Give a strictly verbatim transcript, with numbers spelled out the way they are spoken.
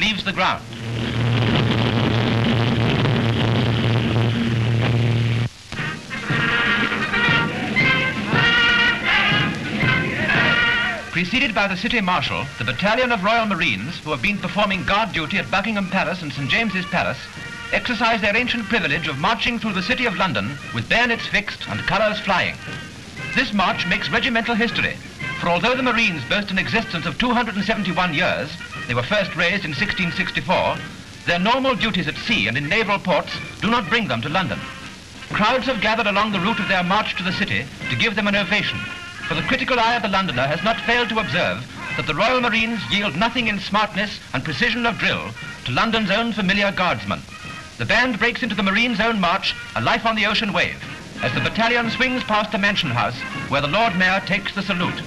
leaves the ground. Preceded by the City Marshal, the battalion of Royal Marines, who have been performing guard duty at Buckingham Palace and Saint James's Palace, exercise their ancient privilege of marching through the City of London with bayonets fixed and colours flying. This march makes regimental history, for although the Marines boast an existence of two hundred seventy-one years, they were first raised in sixteen sixty-four, their normal duties at sea and in naval ports do not bring them to London. Crowds have gathered along the route of their march to the city to give them an ovation, for the critical eye of the Londoner has not failed to observe that the Royal Marines yield nothing in smartness and precision of drill to London's own familiar guardsmen. The band breaks into the Marines' own march, A Life on the Ocean Wave, as the battalion swings past the Mansion House, where the Lord Mayor takes the salute.